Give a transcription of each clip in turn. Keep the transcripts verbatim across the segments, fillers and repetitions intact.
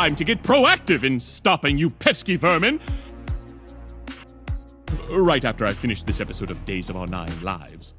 time to get proactive in stopping you pesky vermin! Right after I finish this episode of Days of Our Nine Lives.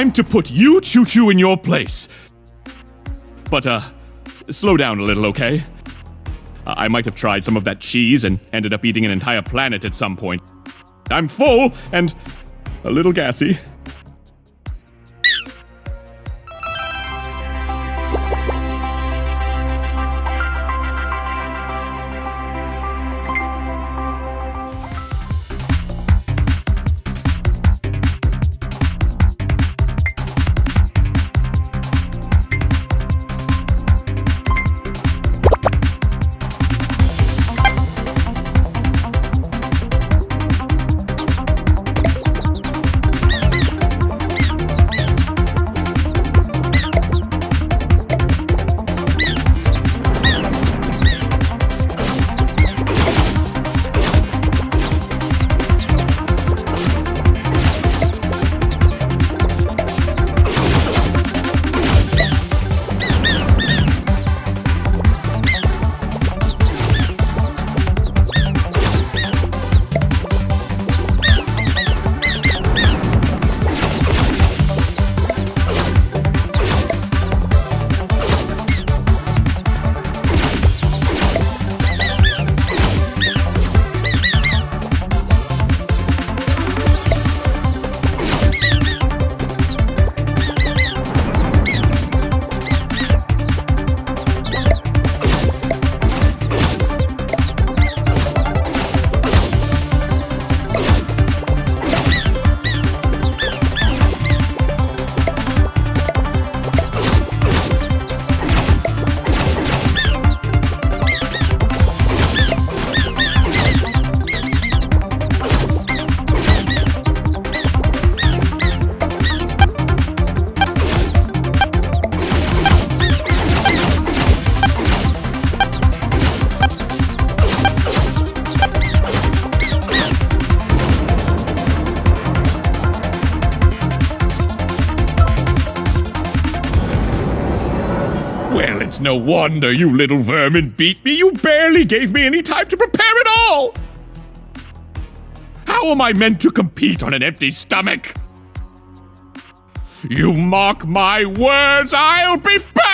time to put you, Choo Choo, in your place. But, uh, slow down a little, okay? Uh, I might have tried some of that cheese and ended up eating an entire planet at some point. I'm full and a little gassy. No wonder you little vermin beat me. You barely gave me any time to prepare at all. How am I meant to compete on an empty stomach? You mark my words, I'll be back!